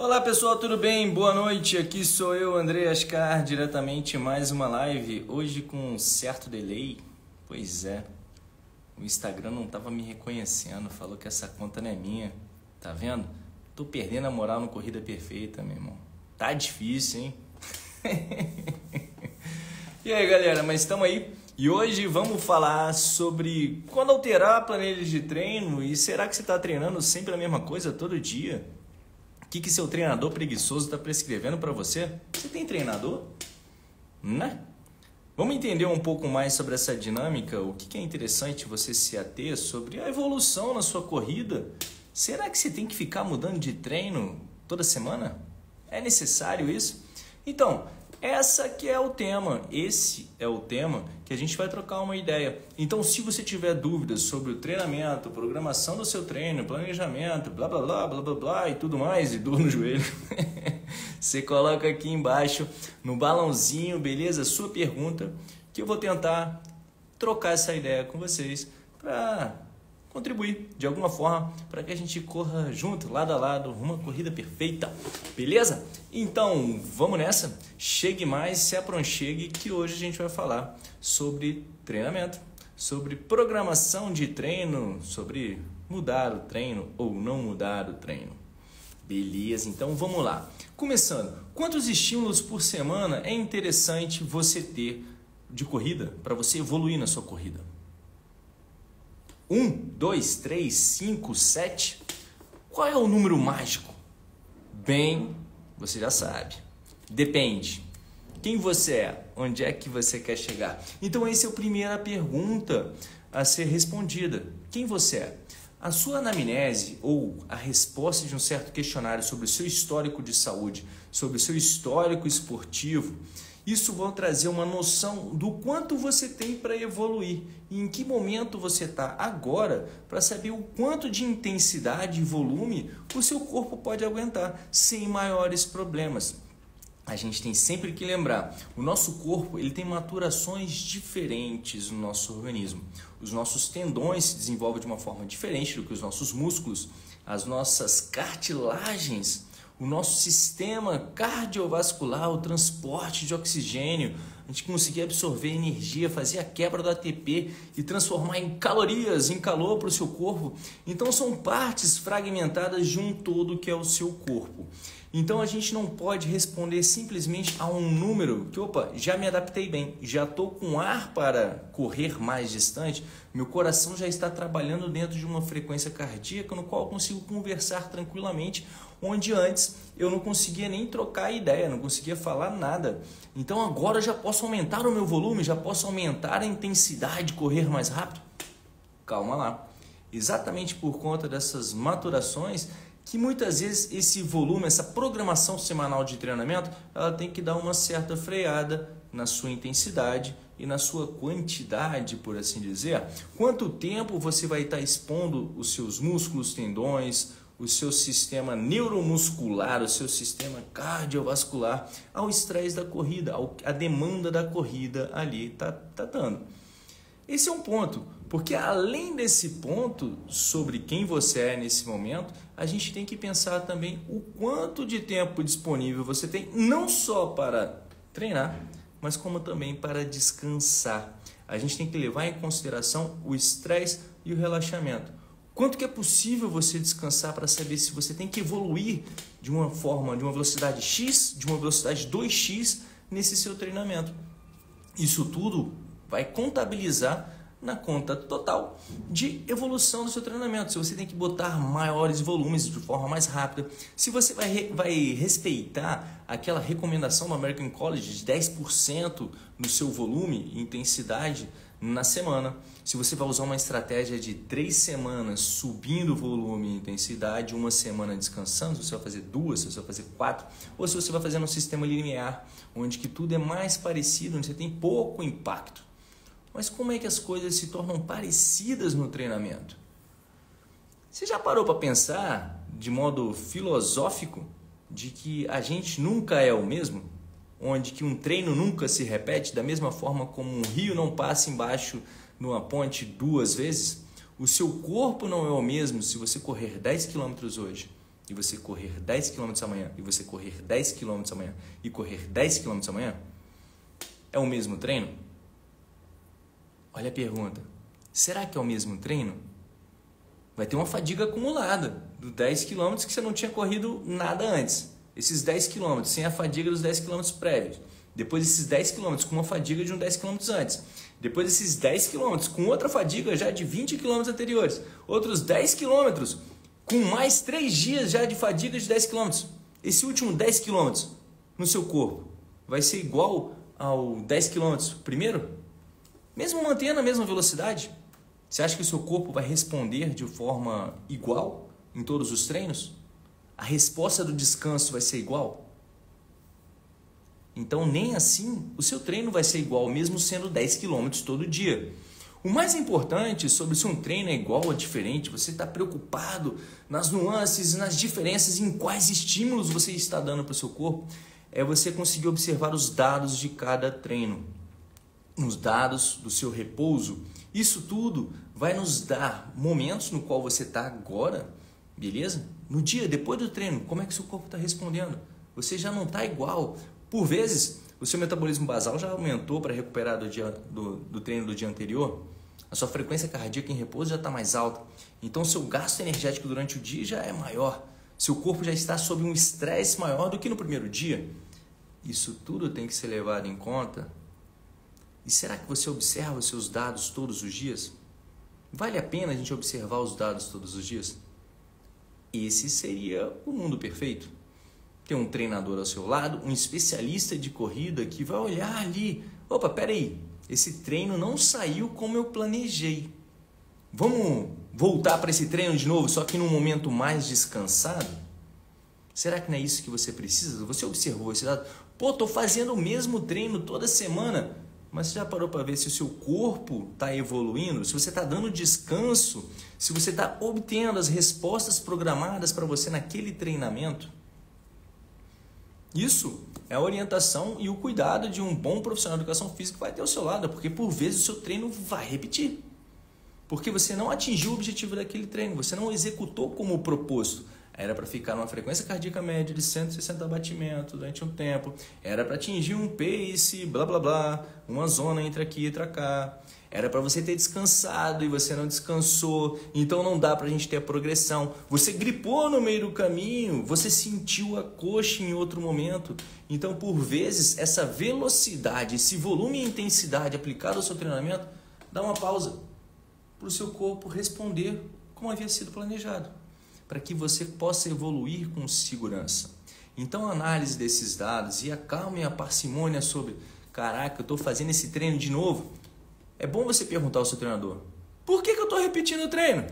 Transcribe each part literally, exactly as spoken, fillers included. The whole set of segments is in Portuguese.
Olá pessoal, tudo bem? Boa noite, aqui sou eu, Andrei Achcar, diretamente mais uma live, hoje com um certo delay. Pois é, o Instagram não estava me reconhecendo, falou que essa conta não é minha, tá vendo? Tô perdendo a moral no Corrida Perfeita, meu irmão, tá difícil, hein? E aí galera, mas estamos aí e hoje vamos falar sobre quando alterar planilhas de treino e será que você está treinando sempre a mesma coisa todo dia? O que, que seu treinador preguiçoso está prescrevendo para você? Você tem treinador? Né? Vamos entender um pouco mais sobre essa dinâmica, o que, que é interessante você se ater sobre a evolução na sua corrida. Será que você tem que ficar mudando de treino toda semana? É necessário isso? Então, essa que é o tema, esse é o tema que a gente vai trocar uma ideia. Então, se você tiver dúvidas sobre o treinamento, programação do seu treino, planejamento, blá, blá, blá, blá, blá, blá e tudo mais, e dor no joelho, você coloca aqui embaixo no balãozinho, beleza? Sua pergunta, que eu vou tentar trocar essa ideia com vocês para contribuir de alguma forma para que a gente corra junto, lado a lado, uma corrida perfeita, beleza? Então, vamos nessa, chegue mais, se apronchegue, que hoje a gente vai falar sobre treinamento, sobre programação de treino, sobre mudar o treino ou não mudar o treino. Beleza, então vamos lá. Começando, quantos estímulos por semana é interessante você ter de corrida para você evoluir na sua corrida? um, dois, três, cinco, sete. Qual é o número mágico? Bem, você já sabe. Depende. Quem você é? Onde é que você quer chegar? Então, essa é a primeira pergunta a ser respondida. Quem você é? A sua anamnese ou a resposta de um certo questionário sobre o seu histórico de saúde, sobre o seu histórico esportivo, isso vai trazer uma noção do quanto você tem para evoluir e em que momento você está agora para saber o quanto de intensidade e volume o seu corpo pode aguentar sem maiores problemas. A gente tem sempre que lembrar, o nosso corpo ele tem maturações diferentes no nosso organismo. Os nossos tendões se desenvolvem de uma forma diferente do que os nossos músculos, as nossas cartilagens, o nosso sistema cardiovascular, o transporte de oxigênio, a gente conseguir absorver energia, fazer a quebra do A T P e transformar em calorias, em calor para o seu corpo. Então são partes fragmentadas de um todo que é o seu corpo. Então a gente não pode responder simplesmente a um número que, opa, já me adaptei bem, já estou com ar para correr mais distante, meu coração já está trabalhando dentro de uma frequência cardíaca no qual eu consigo conversar tranquilamente, onde antes eu não conseguia nem trocar ideia, não conseguia falar nada. Então agora eu já posso aumentar o meu volume, já posso aumentar a intensidade, correr mais rápido. Calma lá. Exatamente por conta dessas maturações, que muitas vezes esse volume, essa programação semanal de treinamento, ela tem que dar uma certa freada na sua intensidade e na sua quantidade, por assim dizer. Quanto tempo você vai estar expondo os seus músculos, tendões, o seu sistema neuromuscular, o seu sistema cardiovascular ao estresse da corrida, a demanda da corrida ali está tá dando. Esse é um ponto, porque além desse ponto sobre quem você é nesse momento, a gente tem que pensar também o quanto de tempo disponível você tem, não só para treinar, mas como também para descansar. A gente tem que levar em consideração o estresse e o relaxamento. Quanto que é possível você descansar para saber se você tem que evoluir de uma forma, de uma velocidade X, de uma velocidade dois x nesse seu treinamento. Isso tudo vai contabilizar na conta total de evolução do seu treinamento. Se você tem que botar maiores volumes de forma mais rápida, se você vai, re, vai respeitar aquela recomendação do American College de dez por cento no seu volume e intensidade na semana, se você vai usar uma estratégia de três semanas subindo o volume e intensidade, uma semana descansando, se você vai fazer duas, se você vai fazer quatro, ou se você vai fazer um sistema linear, onde que tudo é mais parecido, onde você tem pouco impacto. Mas como é que as coisas se tornam parecidas no treinamento? Você já parou para pensar de modo filosófico de que a gente nunca é o mesmo? Onde que um treino nunca se repete, da mesma forma como um rio não passa embaixo de uma ponte duas vezes? O seu corpo não é o mesmo se você correr dez quilômetros hoje e você correr dez quilômetros amanhã, e você correr dez quilômetros amanhã, e correr dez quilômetros amanhã, é o mesmo treino? Olha a pergunta. Será que é o mesmo treino? Vai ter uma fadiga acumulada dos dez quilômetros que você não tinha corrido nada antes. Esses dez quilômetros sem a fadiga dos dez quilômetros prévios. Depois esses dez quilômetros com uma fadiga de um dez quilômetros antes. Depois esses dez quilômetros com outra fadiga já de vinte quilômetros anteriores. Outros dez quilômetros com mais três dias já de fadiga de dez quilômetros. Esse último dez quilômetros no seu corpo vai ser igual ao dez quilômetros primeiro? Mesmo mantendo a mesma velocidade? Você acha que o seu corpo vai responder de forma igual em todos os treinos? A resposta do descanso vai ser igual? Então, nem assim, o seu treino vai ser igual, mesmo sendo dez quilômetros todo dia. O mais importante sobre se um treino é igual ou diferente, você está preocupado nas nuances, nas diferenças, em quais estímulos você está dando para o seu corpo, é você conseguir observar os dados de cada treino, os dados do seu repouso. Isso tudo vai nos dar momentos no qual você está agora, beleza? No dia, depois do treino, como é que seu corpo está respondendo? Você já não está igual. Por vezes, o seu metabolismo basal já aumentou para recuperar do, dia, do, do treino do dia anterior. A sua frequência cardíaca em repouso já está mais alta. Então, seu gasto energético durante o dia já é maior. Seu corpo já está sob um estresse maior do que no primeiro dia. Isso tudo tem que ser levado em conta. E será que você observa os seus dados todos os dias? Vale a pena a gente observar os dados todos os dias? Esse seria o mundo perfeito. Ter um treinador ao seu lado, um especialista de corrida que vai olhar ali. Opa, peraí, esse treino não saiu como eu planejei. Vamos voltar para esse treino de novo, só que num momento mais descansado? Será que não é isso que você precisa? Você observou esse dado? Pô, tô fazendo o mesmo treino toda semana, mas você já parou para ver se o seu corpo está evoluindo? Se você está dando descanso? Se você está obtendo as respostas programadas para você naquele treinamento? Isso é a orientação e o cuidado de um bom profissional de educação física que vai ter ao seu lado, porque por vezes o seu treino vai repetir. Porque você não atingiu o objetivo daquele treino, você não executou como proposto. Era para ficar numa frequência cardíaca média de cento e sessenta batimentos durante um tempo, era para atingir um pace, blá blá blá, uma zona entre aqui e entre cá. Era para você ter descansado e você não descansou, então não dá para a gente ter a progressão. Você gripou no meio do caminho, você sentiu a coxa em outro momento. Então, por vezes, essa velocidade, esse volume e intensidade aplicado ao seu treinamento, dá uma pausa para o seu corpo responder como havia sido planejado, para que você possa evoluir com segurança. Então, a análise desses dados e a calma e a parcimônia sobre, caraca, eu estou fazendo esse treino de novo. É bom você perguntar ao seu treinador, por que que eu estou repetindo o treino?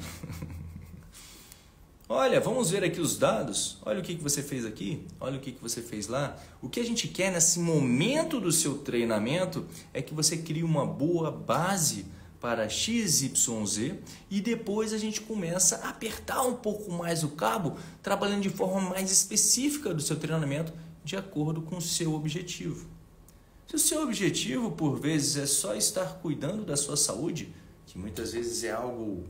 Olha, vamos ver aqui os dados, olha o que que você fez aqui, olha o que que você fez lá. O que a gente quer nesse momento do seu treinamento é que você crie uma boa base para X Y Z e depois a gente começa a apertar um pouco mais o cabo, trabalhando de forma mais específica do seu treinamento de acordo com o seu objetivo. Se o seu objetivo, por vezes, é só estar cuidando da sua saúde, que muitas vezes é algo...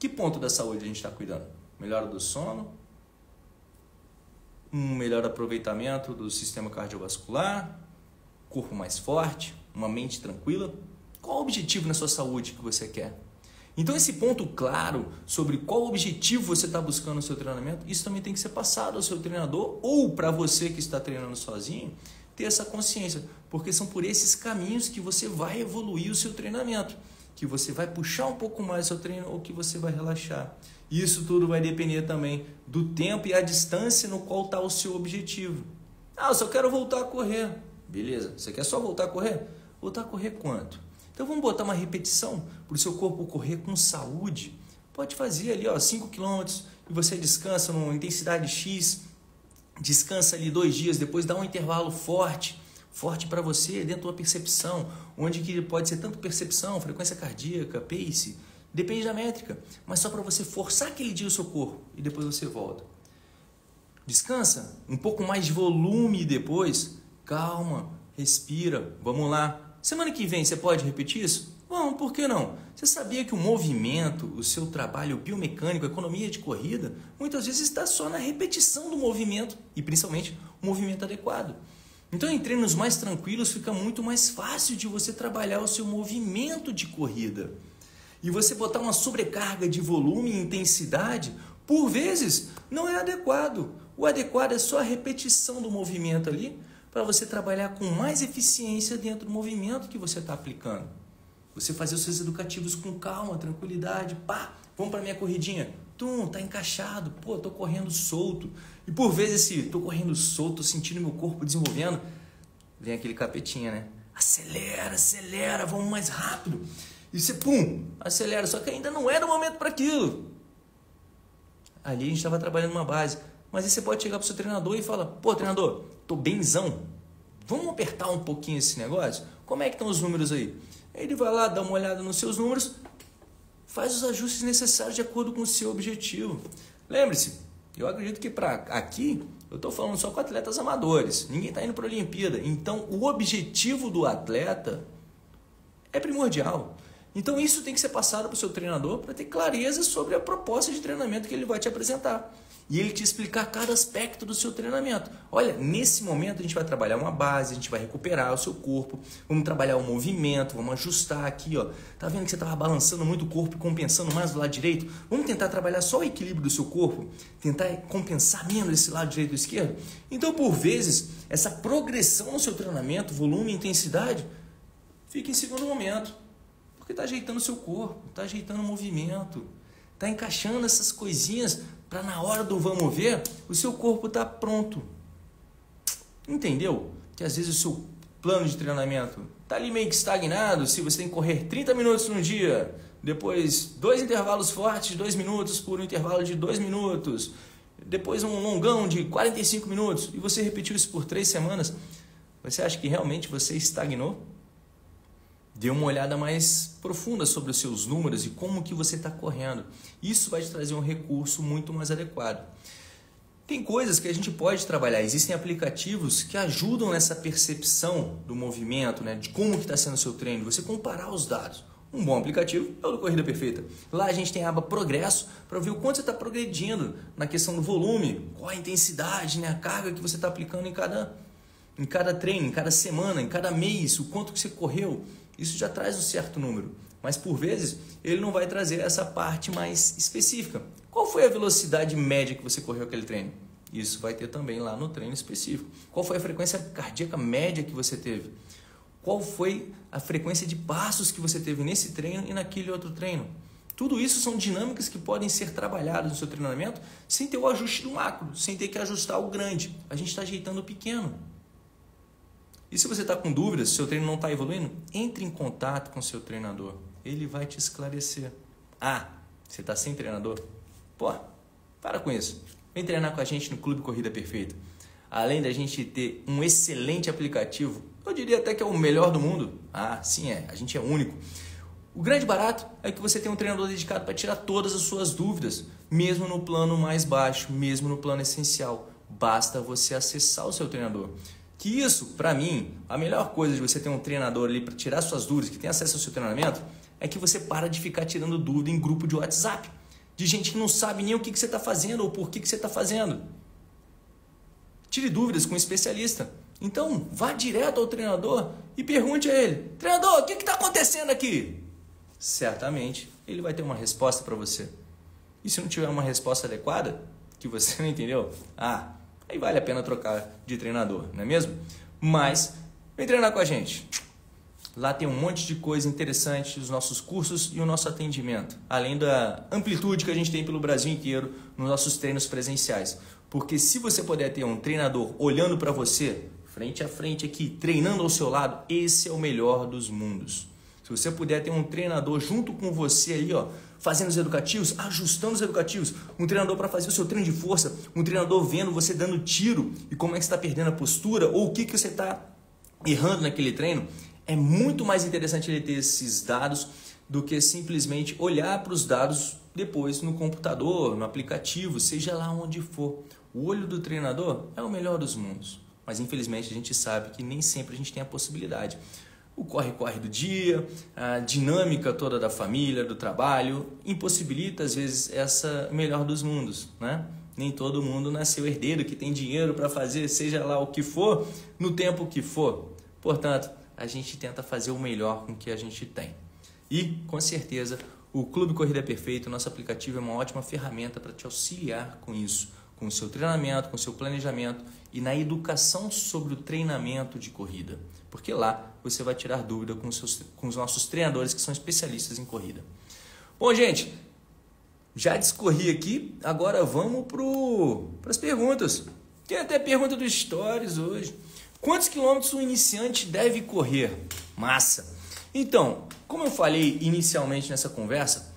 Que ponto da saúde a gente está cuidando? Melhora do sono? Um melhor aproveitamento do sistema cardiovascular? Corpo mais forte? Uma mente tranquila? Qual o objetivo na sua saúde que você quer? Então, esse ponto claro sobre qual objetivo você está buscando no seu treinamento, isso também tem que ser passado ao seu treinador ou para você que está treinando sozinho, ter essa consciência, porque são por esses caminhos que você vai evoluir o seu treinamento, que você vai puxar um pouco mais o seu treino ou que você vai relaxar. Isso tudo vai depender também do tempo e a distância no qual está o seu objetivo. Ah, eu só quero voltar a correr. Beleza, você quer só voltar a correr? Voltar a correr quanto? Então vamos botar uma repetição para o seu corpo correr com saúde. Pode fazer ali ó, cinco quilômetros e você descansa numa intensidade X, descansa ali dois dias, depois dá um intervalo forte, forte para você dentro da percepção, onde que pode ser tanto percepção, frequência cardíaca, pace, depende da métrica, mas só para você forçar aquele dia o seu corpo e depois você volta. Descansa, um pouco mais de volume depois, calma, respira, vamos lá. Semana que vem você pode repetir isso? Bom, por que não? Você sabia que o movimento, o seu trabalho biomecânico, a economia de corrida, muitas vezes está só na repetição do movimento e principalmente o movimento adequado. Então, em treinos mais tranquilos, fica muito mais fácil de você trabalhar o seu movimento de corrida. E você botar uma sobrecarga de volume e intensidade, por vezes, não é adequado. O adequado é só a repetição do movimento ali, para você trabalhar com mais eficiência dentro do movimento que você está aplicando. Você fazer os seus educativos com calma, tranquilidade, pá, vamos para minha corridinha. Tum, tá encaixado, pô, tô correndo solto. E por vezes esse tô correndo solto, tô sentindo meu corpo desenvolvendo, vem aquele capetinha, né? Acelera, acelera, vamos mais rápido. E você, pum, acelera, só que ainda não era o momento para aquilo. Ali a gente estava trabalhando uma base. Mas aí você pode chegar para o seu treinador e falar, pô, treinador, tô benzão, vamos apertar um pouquinho esse negócio? Como é que estão os números aí? Ele vai lá, dá uma olhada nos seus números, faz os ajustes necessários de acordo com o seu objetivo. Lembre-se, eu acredito que para aqui, eu estou falando só com atletas amadores, ninguém está indo para a Olimpíada. Então, o objetivo do atleta é primordial. Então, isso tem que ser passado para o seu treinador para ter clareza sobre a proposta de treinamento que ele vai te apresentar. E ele te explicar cada aspecto do seu treinamento. Olha, nesse momento a gente vai trabalhar uma base, a gente vai recuperar o seu corpo, vamos trabalhar o movimento, vamos ajustar aqui, ó. Tá vendo que você estava balançando muito o corpo, compensando mais do lado direito? Vamos tentar trabalhar só o equilíbrio do seu corpo, tentar compensar menos esse lado direito e esquerdo. Então, por vezes, essa progressão no seu treinamento, volume e intensidade, fica em segundo momento, porque está ajeitando o seu corpo, está ajeitando o movimento, está encaixando essas coisinhas para na hora do vamos ver, o seu corpo está pronto. Entendeu? Que às vezes o seu plano de treinamento está ali meio que estagnado, se você tem que correr trinta minutos no dia, depois dois intervalos fortes de dois minutos por um intervalo de dois minutos, depois um longão de quarenta e cinco minutos, e você repetiu isso por três semanas, você acha que realmente você estagnou? Dê uma olhada mais profunda sobre os seus números e como que você está correndo. Isso vai te trazer um recurso muito mais adequado. Tem coisas que a gente pode trabalhar. Existem aplicativos que ajudam nessa percepção do movimento, né? De como que está sendo o seu treino, você comparar os dados. Um bom aplicativo é o do Corrida Perfeita. Lá a gente tem a aba Progresso para ver o quanto você está progredindo na questão do volume, qual a intensidade, né? A carga que você está aplicando em cada, em cada treino, em cada semana, em cada mês, o quanto que você correu. Isso já traz um certo número, mas por vezes ele não vai trazer essa parte mais específica. Qual foi a velocidade média que você correu aquele treino? Isso vai ter também lá no treino específico. Qual foi a frequência cardíaca média que você teve? Qual foi a frequência de passos que você teve nesse treino e naquele outro treino? Tudo isso são dinâmicas que podem ser trabalhadas no seu treinamento sem ter o ajuste do macro, sem ter que ajustar o grande. A gente está ajeitando o pequeno. E se você está com dúvidas, se seu treino não está evoluindo, entre em contato com o seu treinador. Ele vai te esclarecer. Ah, você está sem treinador? Pô, para com isso. Vem treinar com a gente no Clube Corrida Perfeita. Além da gente ter um excelente aplicativo, eu diria até que é o melhor do mundo. Ah, sim é, a gente é único. O grande barato é que você tem um treinador dedicado para tirar todas as suas dúvidas, mesmo no plano mais baixo, mesmo no plano essencial. Basta você acessar o seu treinador. Que isso, para mim, a melhor coisa de você ter um treinador ali para tirar suas dúvidas, que tem acesso ao seu treinamento, é que você para de ficar tirando dúvida em grupo de WhatsApp, de gente que não sabe nem o que, que você está fazendo ou por que, que você está fazendo. Tire dúvidas com um especialista. Então, vá direto ao treinador e pergunte a ele, treinador, o que está acontecendo aqui? Certamente, ele vai ter uma resposta para você. E se não tiver uma resposta adequada, que você não entendeu, ah... aí vale a pena trocar de treinador, não é mesmo? Mas vem treinar com a gente. Lá tem um monte de coisa interessante, os nossos cursos e o nosso atendimento. Além da amplitude que a gente tem pelo Brasil inteiro nos nossos treinos presenciais. Porque se você puder ter um treinador olhando para você, frente a frente aqui, treinando ao seu lado, esse é o melhor dos mundos. Se você puder ter um treinador junto com você ali, ó, fazendo os educativos, ajustando os educativos, um treinador para fazer o seu treino de força, um treinador vendo você dando tiro e como é que você está perdendo a postura ou o que, que você está errando naquele treino, é muito mais interessante ele ter esses dados do que simplesmente olhar para os dados depois no computador, no aplicativo, seja lá onde for. O olho do treinador é o melhor dos mundos, mas infelizmente a gente sabe que nem sempre a gente tem a possibilidade. o corre-corre do dia, a dinâmica toda da família, do trabalho, impossibilita às vezes essa melhor dos mundos, né? Nem todo mundo nasceu herdeiro, que tem dinheiro para fazer seja lá o que for, no tempo que for. Portanto, a gente tenta fazer o melhor com o que a gente tem. E, com certeza, o Clube Corrida Perfeita, nosso aplicativo, é uma ótima ferramenta para te auxiliar com isso, com o seu treinamento, com o seu planejamento e na educação sobre o treinamento de corrida. Porque lá você vai tirar dúvida com os, seus, com os nossos treinadores que são especialistas em corrida. Bom, gente, já discorri aqui, agora vamos para as perguntas. Tem até pergunta do Stories hoje. Quantos quilômetros um iniciante deve correr? Massa! Então, como eu falei inicialmente nessa conversa,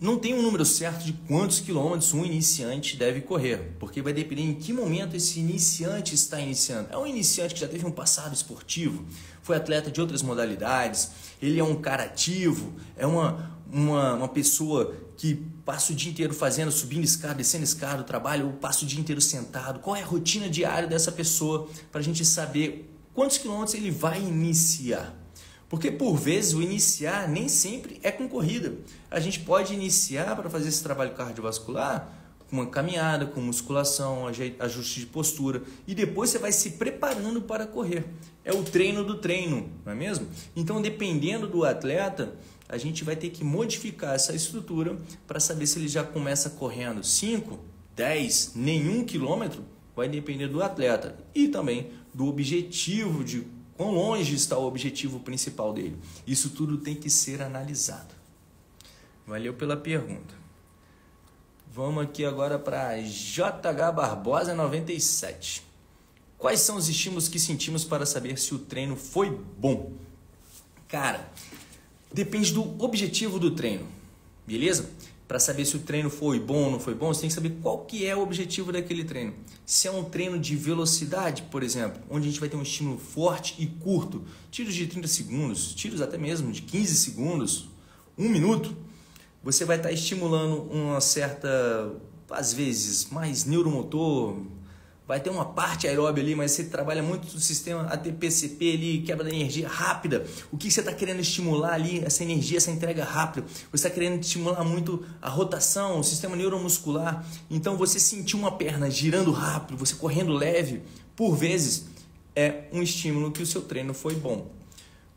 não tem um número certo de quantos quilômetros um iniciante deve correr, porque vai depender em que momento esse iniciante está iniciando. É um iniciante que já teve um passado esportivo, foi atleta de outras modalidades, ele é um cara ativo, é uma, uma, uma pessoa que passa o dia inteiro fazendo, subindo escada, descendo escada, trabalha, ou passa o dia inteiro sentado. Qual é a rotina diária dessa pessoa para a gente saber quantos quilômetros ele vai iniciar? Porque, por vezes, o iniciar nem sempre é com corrida. A gente pode iniciar para fazer esse trabalho cardiovascular com uma caminhada, com musculação, ajuste de postura. E depois você vai se preparando para correr. É o treino do treino, não é mesmo? Então, dependendo do atleta, a gente vai ter que modificar essa estrutura para saber se ele já começa correndo cinco, dez, nenhum quilômetro. Vai depender do atleta e também do objetivo de correr. Quão longe está o objetivo principal dele? Isso tudo tem que ser analisado. Valeu pela pergunta. Vamos aqui agora para J H Barbosa noventa e sete. Quais são os estímulos que sentimos para saber se o treino foi bom? Cara, depende do objetivo do treino, beleza? Para saber se o treino foi bom ou não foi bom, você tem que saber qual que é o objetivo daquele treino. Se é um treino de velocidade, por exemplo, onde a gente vai ter um estímulo forte e curto, tiros de trinta segundos, tiros até mesmo de quinze segundos, um minuto, você vai estar estimulando uma certa, às vezes, mais neuromotor, vai ter uma parte aeróbica ali, mas você trabalha muito o sistema A T P C P ali, quebra da energia rápida. O que você está querendo estimular ali, essa energia, essa entrega rápida? Você está querendo estimular muito a rotação, o sistema neuromuscular. Então, você sentir uma perna girando rápido, você correndo leve, por vezes, é um estímulo que o seu treino foi bom.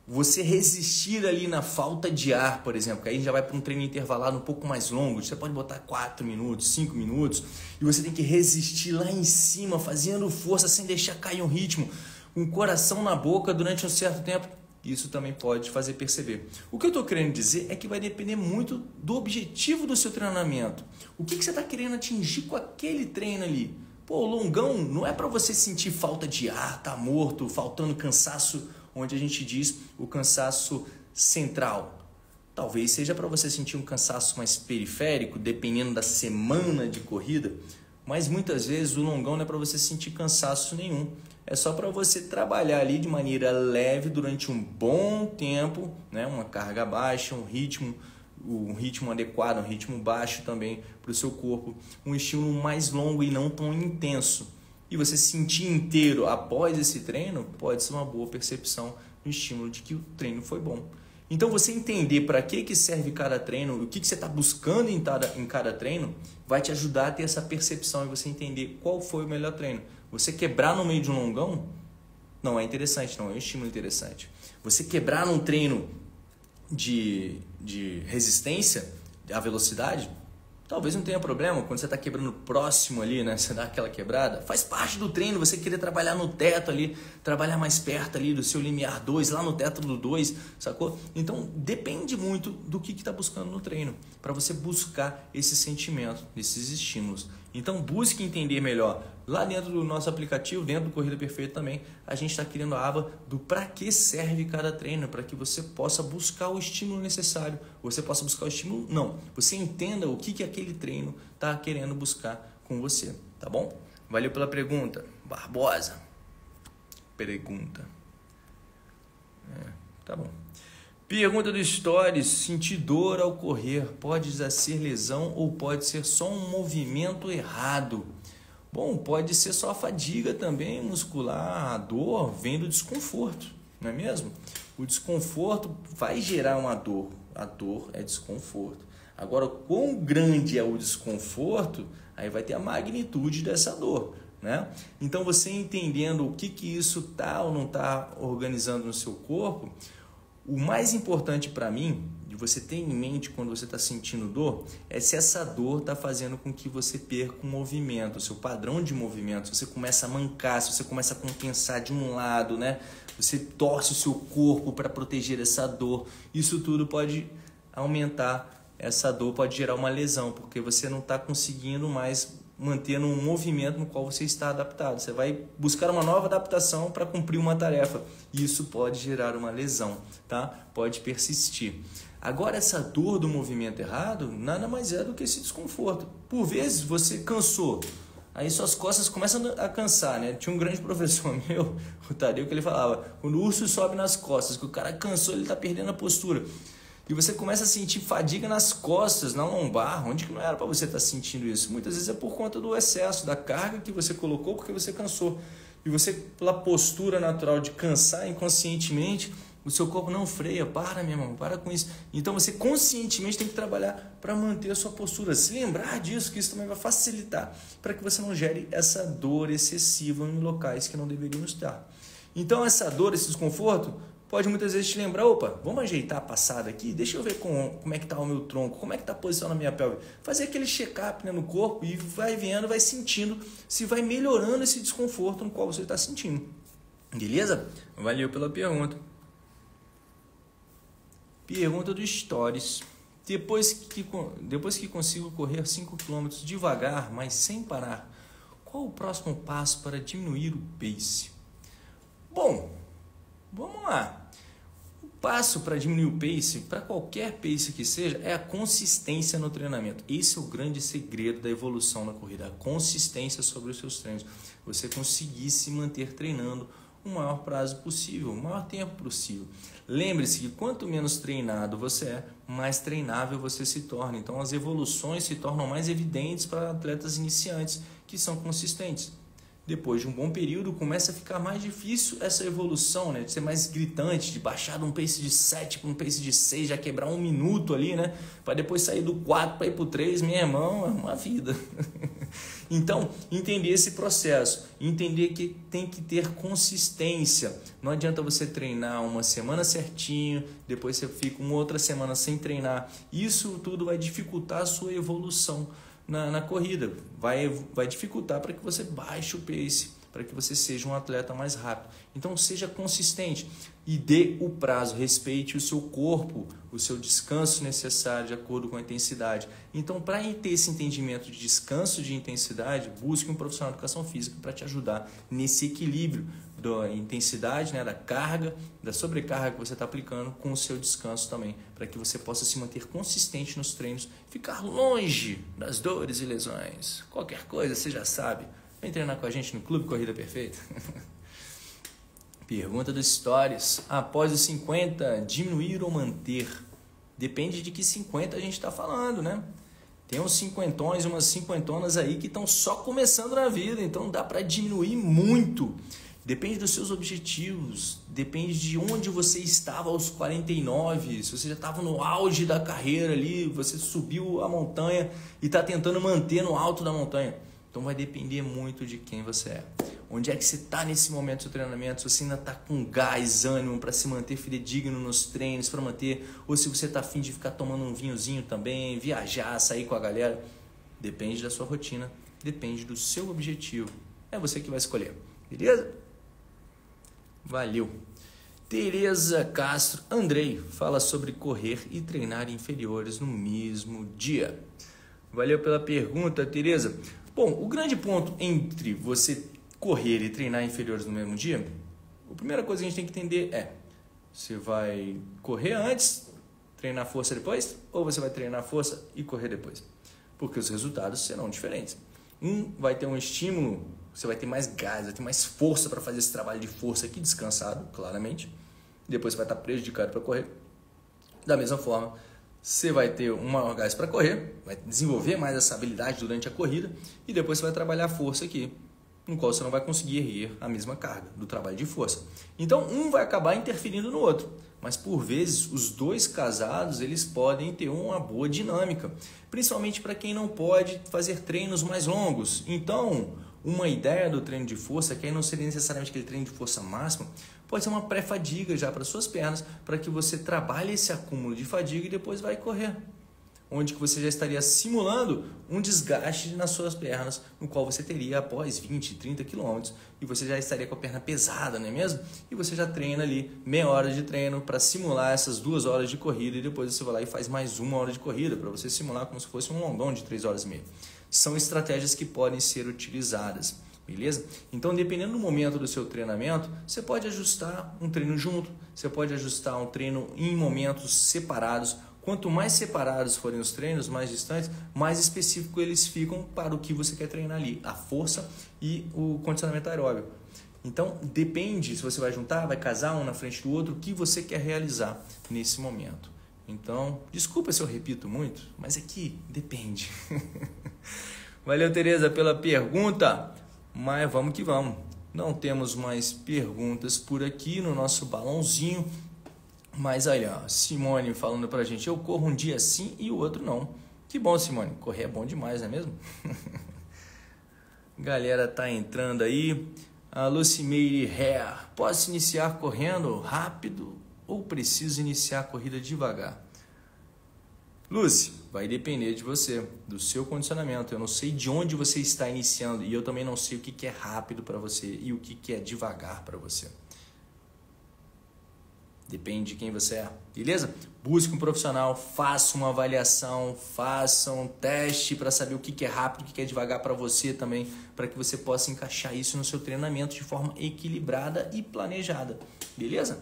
Você resistir ali na falta de ar, por exemplo, que aí já vai para um treino intervalado um pouco mais longo, você pode botar quatro minutos, cinco minutos, e você tem que resistir lá em cima, fazendo força, sem deixar cair um ritmo, com o coração na boca durante um certo tempo, isso também pode fazer perceber. O que eu estou querendo dizer é que vai depender muito do objetivo do seu treinamento. O que, que você está querendo atingir com aquele treino ali? Pô, longão não é para você sentir falta de ar, tá morto, faltando cansaço, onde a gente diz o cansaço central. Talvez seja para você sentir um cansaço mais periférico, dependendo da semana de corrida, mas muitas vezes o longão não é para você sentir cansaço nenhum. É só para você trabalhar ali de maneira leve durante um bom tempo, né? Uma carga baixa, um ritmo, um ritmo adequado, um ritmo baixo também para o seu corpo, um estímulo mais longo e não tão intenso. E você sentir inteiro após esse treino, pode ser uma boa percepção no estímulo de que o treino foi bom. Então, você entender para que, que serve cada treino, o que, que você está buscando em cada, em cada treino, vai te ajudar a ter essa percepção e você entender qual foi o melhor treino. Você quebrar no meio de um longão não é interessante, não é um estímulo interessante. Você quebrar num treino de, de resistência, a velocidade, talvez não tenha problema quando você está quebrando próximo ali, né? Você dá aquela quebrada. Faz parte do treino, você querer trabalhar no teto ali, trabalhar mais perto ali do seu limiar dois, lá no teto do dois, sacou? Então, depende muito do que está buscando no treino, para você buscar esse sentimento, esses estímulos. Então, busque entender melhor. Lá dentro do nosso aplicativo, dentro do Corrida Perfeita também, a gente está criando a aba do para que serve cada treino, para que você possa buscar o estímulo necessário. Você possa buscar o estímulo? Não. Você entenda o que, que aquele treino está querendo buscar com você, tá bom? Valeu pela pergunta. Barbosa. Pergunta. É, tá bom. Pergunta do Stories, sentir dor ao correr, pode ser lesão ou pode ser só um movimento errado? Bom, pode ser só a fadiga também muscular, a dor vem do desconforto, não é mesmo? O desconforto vai gerar uma dor. A dor é desconforto. Agora, quão grande é o desconforto, aí vai ter a magnitude dessa dor, né? Então, você entendendo o que, que isso tá ou não tá organizando no seu corpo, o mais importante para mim, de você ter em mente quando você está sentindo dor, é se essa dor está fazendo com que você perca o movimento, o seu padrão de movimento, se você começa a mancar, se você começa a compensar de um lado, né? Você torce o seu corpo para proteger essa dor, isso tudo pode aumentar essa dor, pode gerar uma lesão, porque você não está conseguindo mais manter um movimento no qual você está adaptado. Você vai buscar uma nova adaptação para cumprir uma tarefa. Isso pode gerar uma lesão, tá? Pode persistir. Agora, essa dor do movimento errado nada mais é do que esse desconforto. Por vezes, você cansou. Aí suas costas começam a cansar, né? Tinha um grande professor meu, o Tadeu, que ele falava, quando o urso sobe nas costas, que o cara cansou, ele está perdendo a postura. E você começa a sentir fadiga nas costas, na lombar, onde que não era para você estar sentindo isso. Muitas vezes é por conta do excesso, da carga que você colocou, porque você cansou. E você, pela postura natural de cansar inconscientemente, o seu corpo não freia. Para, meu irmão, para com isso. Então você conscientemente tem que trabalhar para manter a sua postura. Se lembrar disso, que isso também vai facilitar, para que você não gere essa dor excessiva em locais que não deveriam estar. Então essa dor, esse desconforto, pode muitas vezes te lembrar, opa, vamos ajeitar a passada aqui, deixa eu ver com, como é que está o meu tronco, como é que está a posição na minha pelve. Fazer aquele check-up, né, no corpo, e vai vendo, vai sentindo, se vai melhorando esse desconforto no qual você está sentindo. Beleza? Valeu pela pergunta. Pergunta do Stories. Depois que, depois que consigo correr cinco quilômetros devagar, mas sem parar, qual o próximo passo para diminuir o pace? Bom, vamos lá. Passo para diminuir o pace, para qualquer pace que seja, é a consistência no treinamento. Esse é o grande segredo da evolução na corrida, a consistência sobre os seus treinos. Você conseguir se manter treinando o maior prazo possível, o maior tempo possível. Lembre-se que quanto menos treinado você é, mais treinável você se torna. Então as evoluções se tornam mais evidentes para atletas iniciantes que são consistentes. Depois de um bom período, começa a ficar mais difícil essa evolução, né? De ser mais gritante, de baixar de um pace de sete para um pace de seis, já quebrar um minuto ali, né? Para depois sair do quatro para ir para o três, meu irmão, é uma vida. Então, entender esse processo, entender que tem que ter consistência. Não adianta você treinar uma semana certinho, depois você fica uma outra semana sem treinar. Isso tudo vai dificultar a sua evolução. Na, na corrida, vai, vai dificultar para que você baixe o pace, para que você seja um atleta mais rápido. Então seja consistente e dê o prazo, respeite o seu corpo, o seu descanso necessário de acordo com a intensidade. Então, para ter esse entendimento de descanso, de intensidade, busque um profissional de educação física para te ajudar nesse equilíbrio da intensidade, né, da carga, da sobrecarga que você está aplicando com o seu descanso também, para que você possa se manter consistente nos treinos, ficar longe das dores e lesões. Qualquer coisa, você já sabe. Vem treinar com a gente no Clube Corrida Perfeita. Pergunta dos Stories. Após os cinquenta, diminuir ou manter? Depende de que cinquenta a gente está falando, né? Tem uns cinquentões, umas cinquentonas aí que estão só começando na vida, então dá para diminuir muito. Depende dos seus objetivos, depende de onde você estava aos quarenta e nove, se você já estava no auge da carreira ali, você subiu a montanha e está tentando manter no alto da montanha. Então vai depender muito de quem você é. Onde é que você está nesse momento do seu treinamento, se você ainda está com gás, ânimo para se manter fidedigno nos treinos, para manter, ou se você está afim de ficar tomando um vinhozinho também, viajar, sair com a galera. Depende da sua rotina, depende do seu objetivo. É você que vai escolher, beleza? Valeu. Tereza Castro. Andrei, fala sobre correr e treinar inferiores no mesmo dia. Valeu pela pergunta, Tereza. Bom, o grande ponto entre você correr e treinar inferiores no mesmo dia, a primeira coisa que a gente tem que entender é, você vai correr antes, treinar força depois, ou você vai treinar força e correr depois? Porque os resultados serão diferentes. Um vai ter um estímulo, você vai ter mais gás, vai ter mais força para fazer esse trabalho de força aqui, descansado, claramente. Depois você vai estar prejudicado para correr. Da mesma forma, você vai ter um maior gás para correr, vai desenvolver mais essa habilidade durante a corrida e depois você vai trabalhar a força aqui. no qual você não vai conseguir erguer a mesma carga do trabalho de força. Então, um vai acabar interferindo no outro, mas por vezes os dois casados eles podem ter uma boa dinâmica, principalmente para quem não pode fazer treinos mais longos. Então, uma ideia do treino de força, que aí não seria necessariamente aquele treino de força máxima, pode ser uma pré-fadiga já para suas pernas, para que você trabalhe esse acúmulo de fadiga e depois vai correr, onde que você já estaria simulando um desgaste nas suas pernas, no qual você teria após vinte, trinta quilômetros, e você já estaria com a perna pesada, não é mesmo? E você já treina ali meia hora de treino para simular essas duas horas de corrida, e depois você vai lá e faz mais uma hora de corrida, para você simular como se fosse um longão de três horas e meia. São estratégias que podem ser utilizadas, beleza? Então, dependendo do momento do seu treinamento, você pode ajustar um treino junto, você pode ajustar um treino em momentos separados. Quanto mais separados forem os treinos, mais distantes, mais específico eles ficam para o que você quer treinar ali, a força e o condicionamento aeróbico. Então, depende se você vai juntar, vai casar um na frente do outro, o que você quer realizar nesse momento. Então, desculpa se eu repito muito, mas aqui depende. Valeu, Tereza, pela pergunta, mas vamos que vamos. Não temos mais perguntas por aqui no nosso balãozinho. Mas olha, Simone falando pra gente, eu corro um dia sim e o outro não. Que bom, Simone, correr é bom demais, não é mesmo? Galera tá entrando aí. A Lucimeire Hair, posso iniciar correndo rápido ou preciso iniciar a corrida devagar? Lucy, vai depender de você, do seu condicionamento. Eu não sei de onde você está iniciando e eu também não sei o que é rápido para você e o que é devagar para você. Depende de quem você é, beleza? Busque um profissional, faça uma avaliação, faça um teste para saber o que é rápido, o que é devagar para você também, para que você possa encaixar isso no seu treinamento de forma equilibrada e planejada, beleza?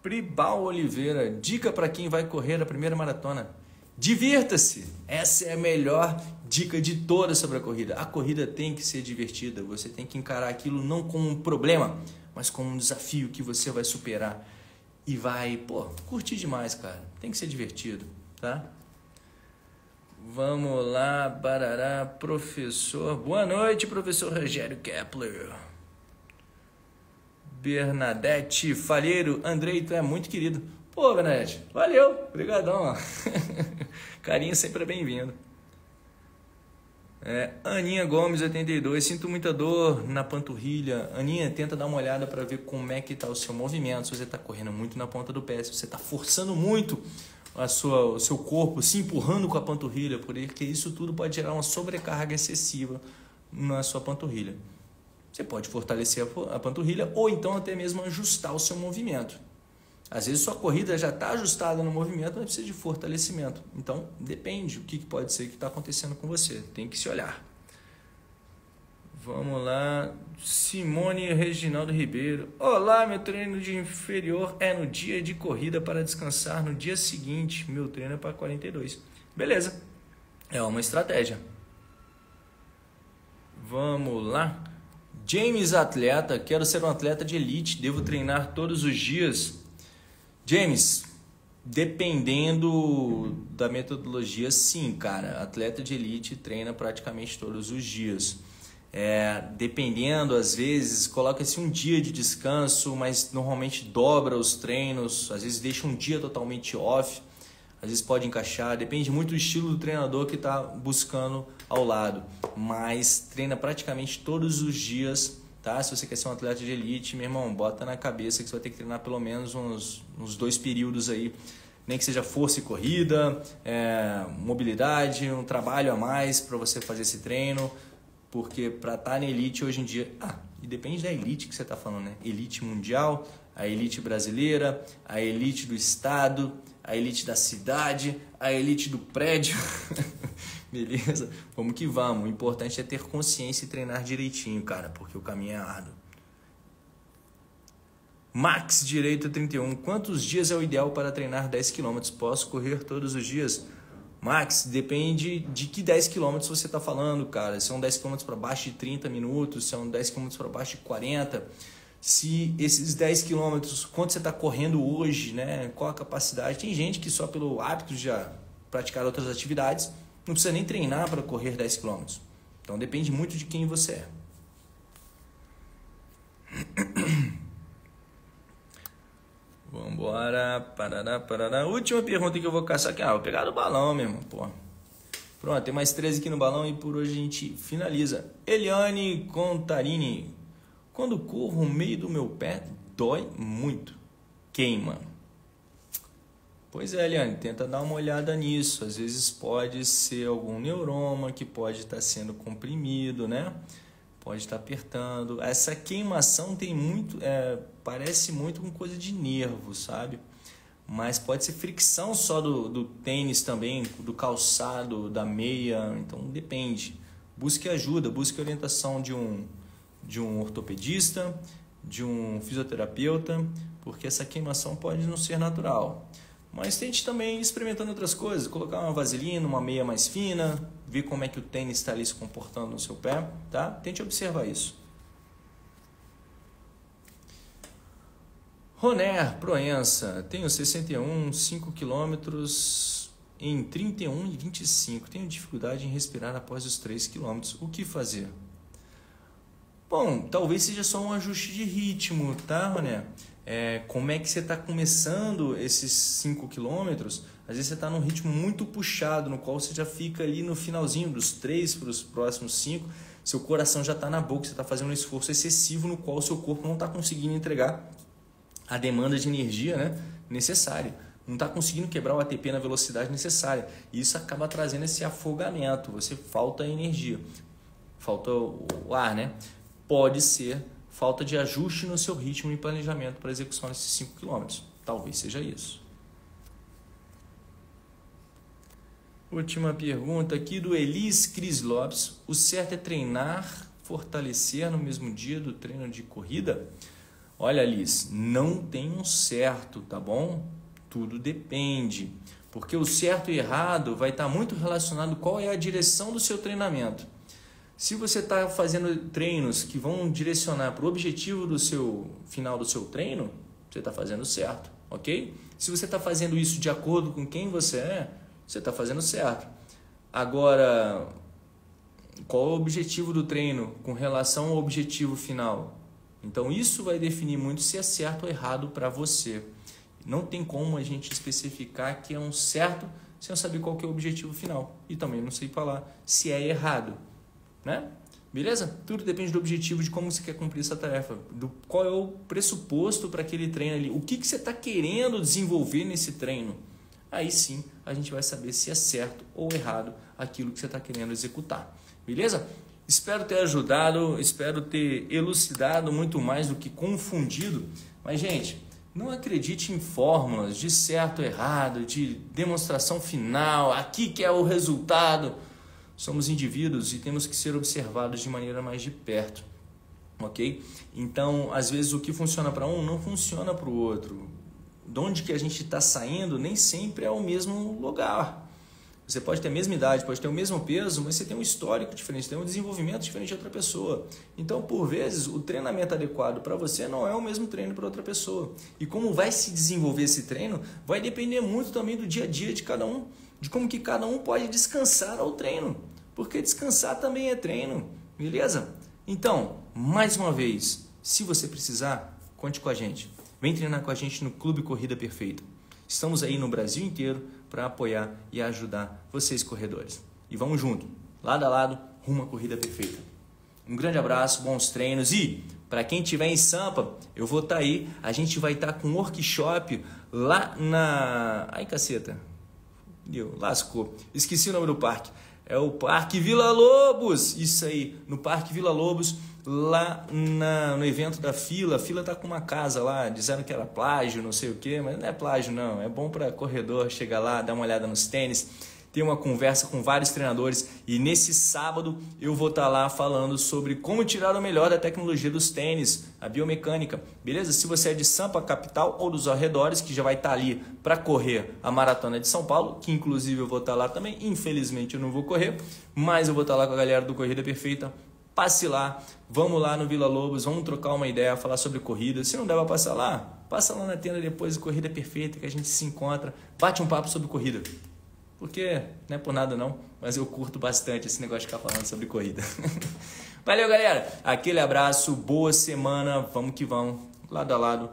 Pribal Oliveira, dica para quem vai correr a primeira maratona. Divirta-se! Essa é a melhor dica de todas sobre a corrida. A corrida tem que ser divertida, você tem que encarar aquilo não como um problema, mas como um desafio que você vai superar e vai, pô, curtir demais, cara. Tem que ser divertido, tá? Vamos lá, barará, professor. Boa noite, professor Rogério Kepler. Bernadette Falheiro. Andrei, tu é muito querido. Pô, Bernadette, valeu. Obrigadão. Carinho sempre é bem-vindo. É, Aninha Gomes, oitenta e dois, sinto muita dor na panturrilha. Aninha, tenta dar uma olhada para ver como é que está o seu movimento, se você está correndo muito na ponta do pé, se você está forçando muito a sua, o seu corpo, se empurrando com a panturrilha, porque isso tudo pode gerar uma sobrecarga excessiva na sua panturrilha. Você pode fortalecer a panturrilha ou então até mesmo ajustar o seu movimento. Às vezes sua corrida já está ajustada no movimento, mas precisa de fortalecimento. Então, depende o que pode ser que está acontecendo com você. Tem que se olhar. Vamos lá. Simone Reginaldo Ribeiro. Olá, meu treino de inferior é no dia de corrida para descansar. No dia seguinte, meu treino é para quarenta e dois. Beleza. É uma estratégia. Vamos lá. James Atleta. Quero ser um atleta de elite. Devo treinar todos os dias. James, dependendo da metodologia, sim, cara. Atleta de elite treina praticamente todos os dias. É, dependendo, às vezes, coloca-se um dia de descanso, mas normalmente dobra os treinos. Às vezes deixa um dia totalmente off. Às vezes pode encaixar. Depende muito do estilo do treinador que está buscando ao lado. Mas treina praticamente todos os dias. Tá? Se você quer ser um atleta de elite, meu irmão, bota na cabeça que você vai ter que treinar pelo menos uns, uns dois períodos aí. Nem que seja força e corrida, é, mobilidade, um trabalho a mais para você fazer esse treino. Porque para estar na elite hoje em dia... Ah, e depende da elite que você está falando, né? Elite mundial, a elite brasileira, a elite do estado, a elite da cidade, a elite do prédio... Beleza? Vamos que vamos. O importante é ter consciência e treinar direitinho, cara, porque o caminho é árduo. Max Direito trinta e um. Quantos dias é o ideal para treinar dez quilômetros? Posso correr todos os dias? Max, depende de que dez quilômetros você está falando, cara. Se é um dez quilômetros para baixo de trinta minutos, se é um dez quilômetros para baixo de quarenta. Se esses dez quilômetros, quanto você está correndo hoje, né? Qual a capacidade? Tem gente que só pelo hábito de já praticar outras atividades... Não precisa nem treinar para correr dez quilômetros. Então depende muito de quem você é. Vambora, parará, parará. Última pergunta que eu vou caçar aqui. Ah, vou pegar no balão mesmo, pô. Pronto, tem mais treze aqui no balão e por hoje a gente finaliza. Eliane Contarini. Quando corro, o meio do meu pé dói muito. Queima. Pois é, Eliane, tenta dar uma olhada nisso. Às vezes pode ser algum neuroma que pode estar sendo comprimido, né? Pode estar apertando. Essa queimação tem muito, é, parece muito com coisa de nervo, sabe? Mas pode ser fricção só do, do tênis também, do calçado, da meia. Então depende. Busque ajuda, busque orientação de um, de um ortopedista, de um fisioterapeuta, porque essa queimação pode não ser natural. Mas tente também experimentando outras coisas, colocar uma vaselina, uma meia mais fina, ver como é que o tênis está ali se comportando no seu pé, tá? Tente observar isso. Roner Proença, tenho sessenta e um, cinco quilômetros em trinta e um e vinte e cinco. Tenho dificuldade em respirar após os três quilômetros. O que fazer? Bom, talvez seja só um ajuste de ritmo, tá, Roner? É, como é que você está começando esses cinco quilômetros, às vezes você está num ritmo muito puxado, no qual você já fica ali no finalzinho dos três para os próximos cinco, seu coração já está na boca, você está fazendo um esforço excessivo no qual seu corpo não está conseguindo entregar a demanda de energia, né, necessária, não está conseguindo quebrar o A T P na velocidade necessária, e isso acaba trazendo esse afogamento, você falta energia, falta o ar, né? Pode ser falta de ajuste no seu ritmo e planejamento para execução desses cinco quilômetros. Talvez seja isso. Última pergunta aqui do Elis Cris Lopes. O certo é treinar, fortalecer no mesmo dia do treino de corrida? Olha, Elis, não tem um certo, tá bom? Tudo depende. Porque o certo e errado vai estar muito relacionado qual é a direção do seu treinamento. Se você está fazendo treinos que vão direcionar para o objetivo do seu final do seu treino, você está fazendo certo, ok? Se você está fazendo isso de acordo com quem você é, você está fazendo certo. Agora, qual é o objetivo do treino com relação ao objetivo final? Então, isso vai definir muito se é certo ou errado para você. Não tem como a gente especificar que é um certo sem eu saber qual que é o objetivo final. E também não sei falar se é errado. Né? Beleza? Tudo depende do objetivo, de como você quer cumprir essa tarefa, do qual é o pressuposto para aquele treino ali, o que, que você está querendo desenvolver nesse treino. Aí sim a gente vai saber se é certo ou errado aquilo que você está querendo executar. Beleza? Espero ter ajudado, espero ter elucidado muito mais do que confundido. Mas, gente, não acredite em fórmulas de certo ou errado, de demonstração final, aqui que é o resultado. Somos indivíduos e temos que ser observados de maneira mais de perto, ok? Então, às vezes, o que funciona para um não funciona para o outro. De onde que a gente está saindo nem sempre é o mesmo lugar. Você pode ter a mesma idade, pode ter o mesmo peso, mas você tem um histórico diferente, tem um desenvolvimento diferente de outra pessoa. Então, por vezes, o treinamento adequado para você não é o mesmo treino para outra pessoa. E como vai se desenvolver esse treino vai depender muito também do dia a dia de cada um, de como que cada um pode descansar ao treino, porque descansar também é treino, beleza? Então, mais uma vez, se você precisar, conte com a gente. Vem treinar com a gente no Clube Corrida Perfeita. Estamos aí no Brasil inteiro para apoiar e ajudar vocês, corredores. E vamos junto, lado a lado, rumo à corrida perfeita. Um grande abraço, bons treinos e... para quem estiver em Sampa, eu vou estar aí. A gente vai estar com um workshop lá na... Ai, caceta. Deu, lascou. Esqueci o nome do parque. É o Parque Vila Lobos. Isso aí, no Parque Vila Lobos, lá na, no evento da Fila. A Fila tá com uma casa lá, dizendo que era plágio, não sei o quê. Mas não é plágio, não. É bom para corredor chegar lá, dar uma olhada nos tênis. Tem uma conversa com vários treinadores. E nesse sábado eu vou estar lá falando sobre como tirar o melhor da tecnologia dos tênis, a biomecânica. Beleza? Se você é de Sampa, capital, ou dos arredores, que já vai estar ali para correr a Maratona de São Paulo, que inclusive eu vou estar lá também. Infelizmente eu não vou correr, mas eu vou estar lá com a galera do Corrida Perfeita. Passe lá, vamos lá no Vila Lobos, vamos trocar uma ideia, falar sobre corrida. Se não der para passar lá, passa lá na tenda depois do Corrida Perfeita, que a gente se encontra, bate um papo sobre corrida. porque não é por nada não, mas eu curto bastante esse negócio de ficar falando sobre corrida. Valeu, galera. Aquele abraço, boa semana. Vamos que vamos. Lado a lado,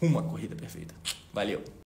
rumo à corrida perfeita. Valeu.